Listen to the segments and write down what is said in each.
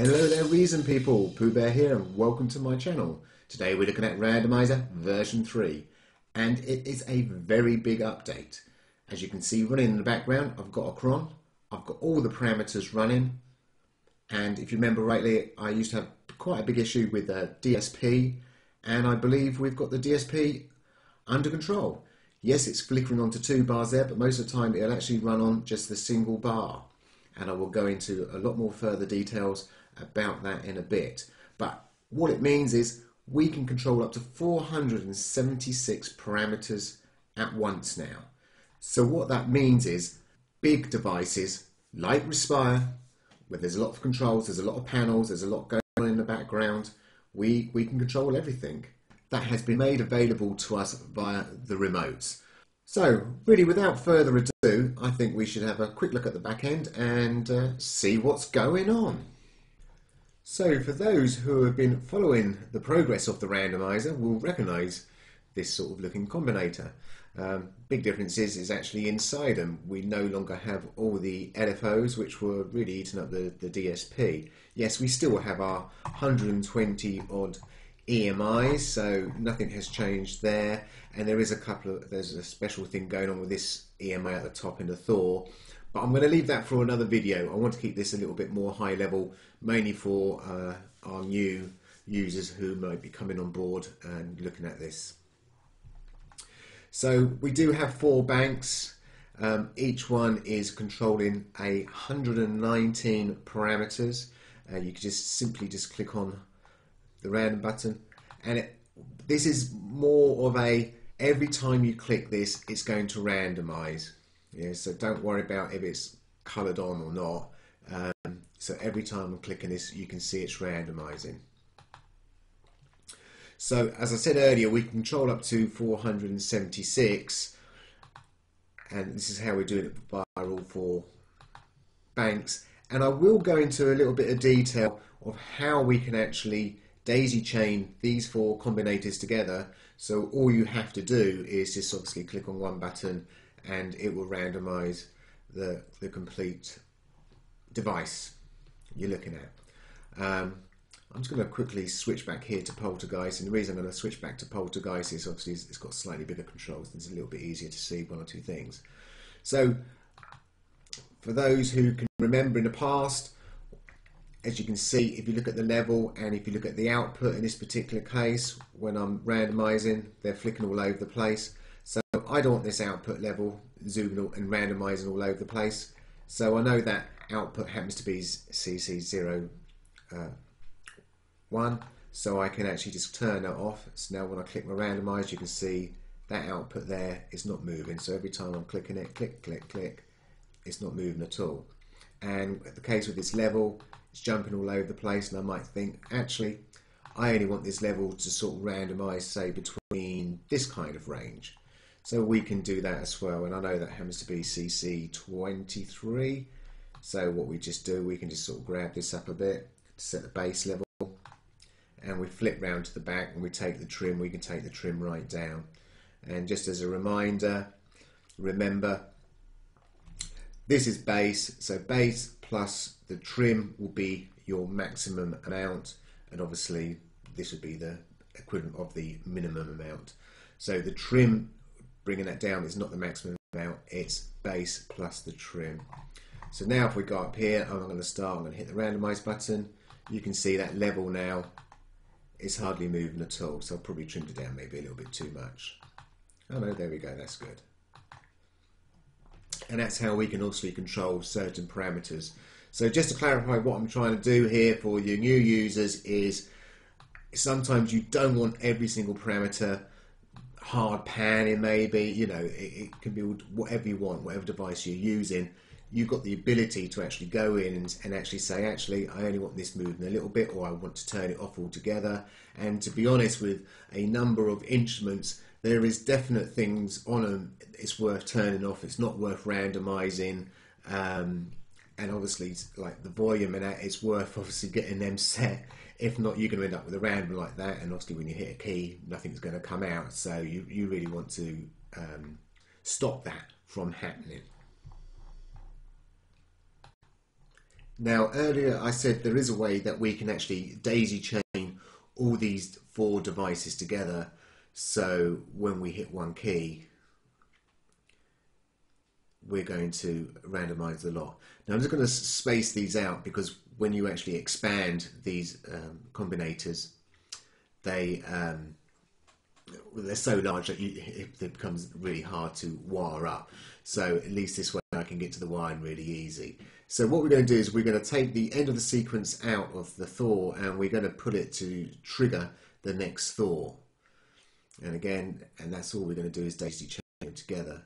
Hello there Reason people, Pooh Bear here and welcome to my channel. Today we're looking at Randomizer version 3 and it is a very big update. As you can see running in the background I've got a cron, I've got all the parameters running, and if you remember rightly I used to have quite a big issue with the DSP and I believe we've got the DSP under control. Yes, it's flickering onto 2 bars there, but most of the time it'll actually run on just the single bar. And I will go into a lot more further details about that in a bit. But what it means is we can control up to 476 parameters at once now. So what that means is big devices like Respire, where there's a lot of controls, there's a lot of panels, there's a lot going on in the background, we can control everything. That has been made available to us via the remotes. So really without further ado, I think we should have a quick look at the back end and see what's going on. So for those who have been following the progress of the randomizer will recognise this sort of looking combinator. Big difference is actually inside them we no longer have all the LFOs which were really eating up the DSP. Yes, we still have our 120 odd EMIs, so nothing has changed there, and there's a special thing going on with this EMI at the top in the Thor, but I'm going to leave that for another video. I want to keep this a little bit more high level, mainly for our new users who might be coming on board and looking at this. So we do have 4 banks, each one is controlling 119 parameters, and you can just click on the random button, and this is more of a every time you click this it's going to randomize. Yeah, so don't worry about if it's colored on or not. So every time I'm clicking this you can see it's randomizing. So as I said earlier, we control up to 476, and this is how we're doing it by all 4 banks, and I will go into a little bit of detail of how we can actually daisy chain these 4 combinators together. So all you have to do is just obviously click on one button and it will randomize the complete device you're looking at. I'm just going to quickly switch back here to Poltergeist, and the reason I'm going to switch back to Poltergeist is obviously it's got slightly bigger controls and it's a little bit easier to see one or two things. So for those who can remember in the past, as you can see, if you look at the level and if you look at the output in this particular case, when I'm randomizing, they're flicking all over the place. So I don't want this output level zooming and randomizing all over the place. So I know that output happens to be CC01. So I can actually just turn that off. So now when I click my randomize, you can see that output there is not moving. So every time I'm clicking it, click, click, click, it's not moving at all. And the case with this level, it's jumping all over the place, and I might think, actually, I only want this level to sort of randomize, say, between this kind of range. So we can do that as well, and I know that happens to be CC23. So what we just do, we can just sort of grab this up a bit to set the base level, and we flip round to the back, and we take the trim. We can take the trim right down. And just as a reminder, remember, this is base, so base plus the trim will be your maximum amount, and obviously this would be the equivalent of the minimum amount. So the trim, bringing that down, is not the maximum amount, it's base plus the trim. So now if we go up here, I'm going to start, I'm going to hit the randomize button, you can see that level now is hardly moving at all, so I've probably trimmed it down maybe a little bit too much. Oh no, there we go, that's good. And that's how we can obviously control certain parameters. So just to clarify what I'm trying to do here for you new users is sometimes you don't want every single parameter hard panning, maybe, you know, it can be whatever you want, whatever device you're using. You've got the ability to actually go in and actually say, actually, I only want this moving a little bit, or I want to turn it off altogether. And to be honest, with a number of instruments, there is definite things on them it's worth turning off, it's not worth randomizing, and obviously like the volume and that, it's worth obviously getting them set. If not, you're going to end up with a random like that, and obviously when you hit a key nothing's going to come out, so you really want to stop that from happening. Now earlier I said there is a way that we can actually daisy chain all these four devices together, so when we hit one key we're going to randomize the lot. Now I'm just going to space these out because when you actually expand these combinators, they're so large that it becomes really hard to wire up. So at least this way I can get to the wiring really easy. So what we're going to do is we're going to take the end of the sequence out of the Thor and we're going to put it to trigger the next Thor. And again, and that's all we're going to do is daisy chain them together.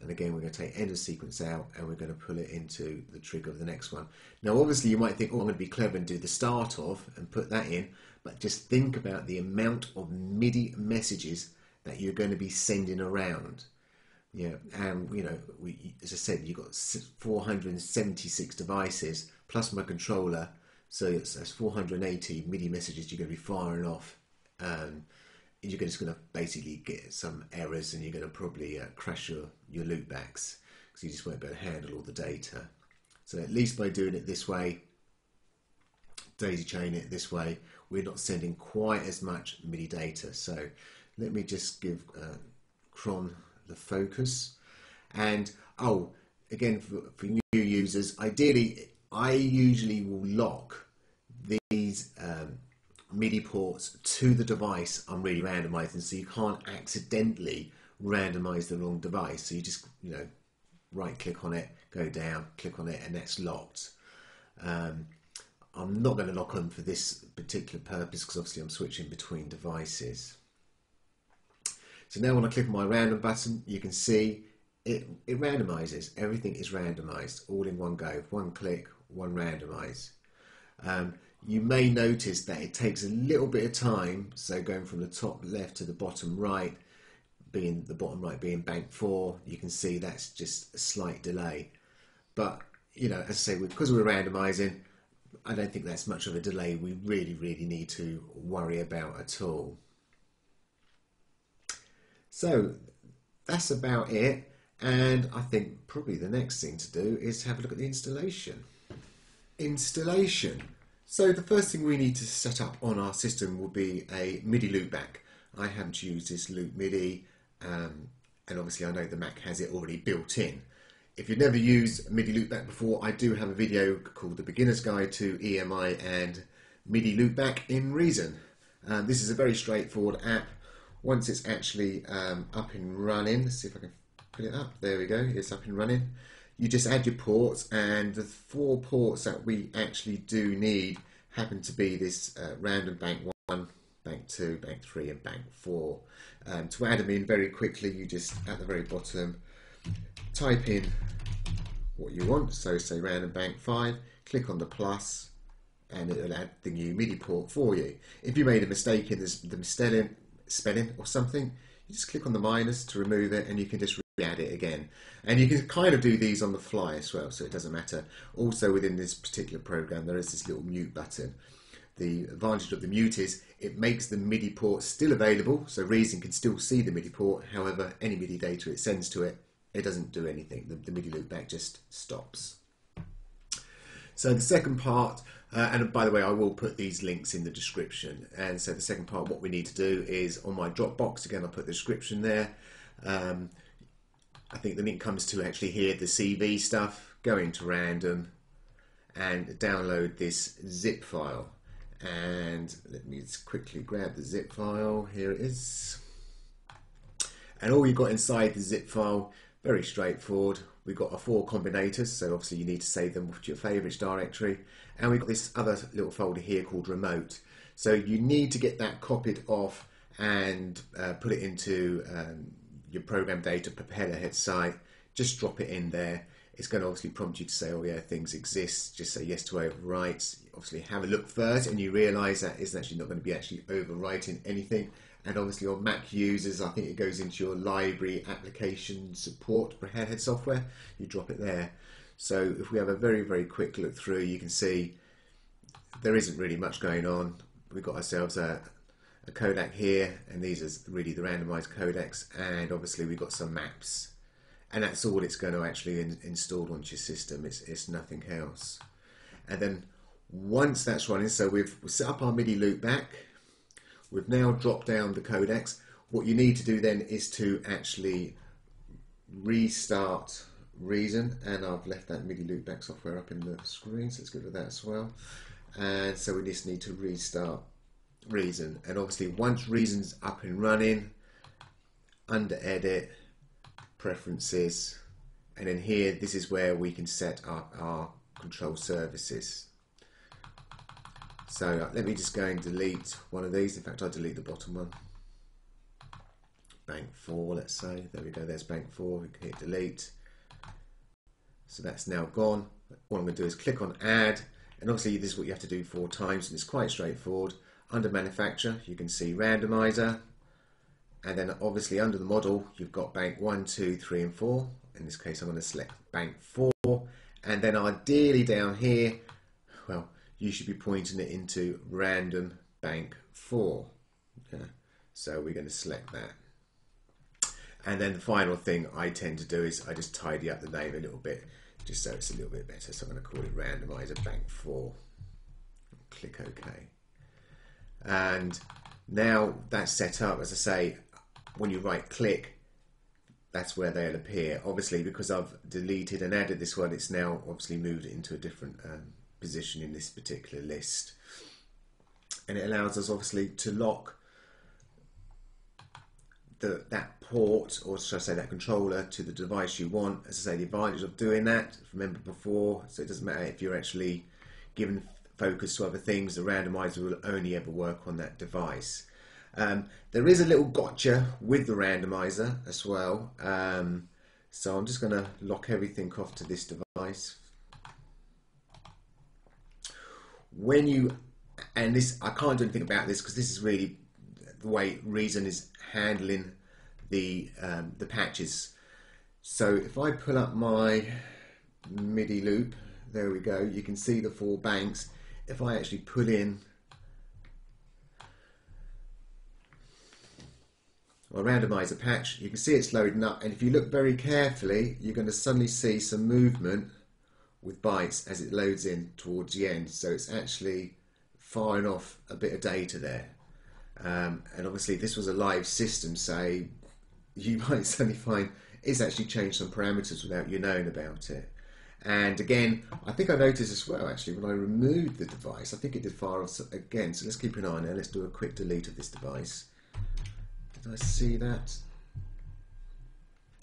And again, we're going to take end of sequence out and we're going to pull it into the trigger of the next one. Now, obviously, you might think, oh, I'm going to be clever and do the start of and put that in. But just think about the amount of MIDI messages that you're going to be sending around. Yeah, and you know, as I said, you've got 476 devices plus my controller, so that's 480 MIDI messages you're going to be firing off. You're just going to basically get some errors and you're going to probably crash your loopbacks because you just won't be able to handle all the data. So at least by doing it this way, daisy chain it this way, we're not sending quite as much MIDI data. So let me just give Cron the focus. And oh, again, for new users, ideally I usually will lock these MIDI ports to the device I'm really randomizing, so you can't accidentally randomize the wrong device. So you just, you know, right click on it, go down, click on it, and that's locked. I'm not going to lock on for this particular purpose because obviously I'm switching between devices. So now when I click on my random button, you can see it randomizes. Everything is randomized all in one go. One click, one randomize. You may notice that it takes a little bit of time, so going from the top left to the bottom right, being bank 4, you can see that's just a slight delay. But, you know, as I say, because we're randomizing, I don't think that's much of a delay we really need to worry about at all. So that's about it, and I think probably the next thing to do is have a look at the installation. So the first thing we need to set up on our system will be a MIDI loopback. I haven't used this loop MIDI, and obviously I know the Mac has it already built in. If you've never used MIDI loopback before, I do have a video called The Beginner's Guide to EMI and MIDI Loopback in Reason. This is a very straightforward app. Once it's actually up and running, let's see if I can put it up. There we go, it's up and running. You just add your ports, and the four ports that we actually do need happen to be this random bank 1, bank 2, bank 3 and bank 4. To add them in very quickly, you just at the very bottom type in what you want, so say random bank 5, click on the plus and it will add the new MIDI port for you. If you made a mistake in the spelling or something, you just click on the minus to remove it and you can just add it again, and you can kind of do these on the fly as well, so it doesn't matter. Also within this particular program there is this little mute button. The advantage of the mute is it makes the MIDI port still available, so Reason can still see the MIDI port, however any MIDI data it sends to it, it doesn't do anything. The MIDI loopback just stops. So the second part, and by the way I will put these links in the description, and so the second part what we need to do is on my Dropbox, again I'll put the description there, I think the link comes to actually here, the CV stuff, go into random and download this zip file. And let me just quickly grab the zip file, here it is. And all you've got inside the zip file, very straightforward, we've got our four combinators, so obviously you need to save them to your favourite directory. And we've got this other little folder here called remote. So you need to get that copied off and put it into your program data Propellerhead site, just drop it in there. It's going to obviously prompt you to say, oh yeah, things exist, just say yes to overwrites. Obviously have a look first and you realise that it's actually not going to be actually overwriting anything. And obviously on Mac users, I think it goes into your library application support Propellerhead software, you drop it there. So if we have a very quick look through, you can see there isn't really much going on. We've got ourselves a codec here, and these are really the randomized codecs, and obviously we've got some maps, and that's all it's going to actually install onto your system. It's nothing else. And then once that's running, so we've set up our MIDI loop back, we've now dropped down the codecs. What you need to do then is to actually restart Reason, and I've left that MIDI loop back software up in the screen, so let's get rid of that as well. And so we just need to restart Reason, and obviously once Reason's up and running, under Edit, Preferences, and then here this is where we can set up our control services. So let me just go and delete one of these. In fact, I'll delete the bottom one, bank 4, let's say. There we go, there's bank 4, we can hit delete. So that's now gone. What I'm going to do is click on add, and obviously this is what you have to do 4 times, and it's quite straightforward. Under manufacturer you can see randomizer, and then obviously under the model you've got bank 1, 2, 3 and 4. In this case I'm going to select bank 4, and then ideally down here, well, you should be pointing it into random bank 4. Okay, so we're going to select that. And then the final thing I tend to do is I just tidy up the name a little bit, just so it's a little bit better. So I'm going to call it randomizer bank 4. Click OK. And now that's set up. As I say, when you right click, that's where they'll appear. Obviously, because I've deleted and added this one, it's now obviously moved into a different position in this particular list. And it allows us obviously to lock that port, or should I say that controller, to the device you want. As I say, the advantage of doing that, remember before, so it doesn't matter if you're actually giving focus to other things, the randomizer will only ever work on that device. There is a little gotcha with the randomizer as well, so I'm just going to lock everything off to this device. When you, and this, I can't do anything about this because this is really the way Reason is handling the patches. So if I pull up my MIDI loop, there we go, you can see the 4 banks. If I actually put in, well, randomizer patch, you can see it's loading up, and if you look very carefully you're going to suddenly see some movement with bytes as it loads in towards the end, so it's actually firing off a bit of data there. And obviously this was a live system, so you might suddenly find it's actually changed some parameters without you knowing about it. And again, I think I noticed as well actually when I removed the device, I think it did fire off again, so let's keep an eye on it. Let's do a quick delete of this device. Did I see that?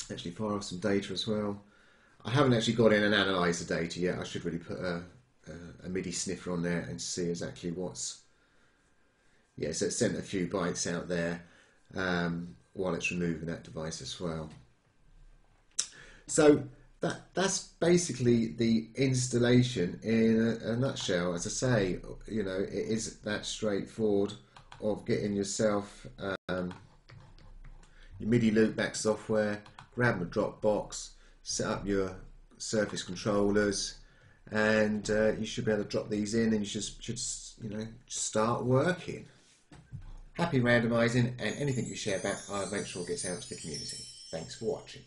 Actually fire off some data as well. I haven't actually got in and analysed the data yet. I should really put a MIDI sniffer on there and see exactly what's... Yeah, so it sent a few bytes out there while it's removing that device as well. So that's basically the installation in a nutshell. As I say, you know, it is that straightforward of getting yourself your MIDI loopback software, grabbing a Dropbox, set up your surface controllers, and you should be able to drop these in, and you should you know, start working. Happy randomizing, and anything you share back, I'll make sure it gets out to the community. Thanks for watching.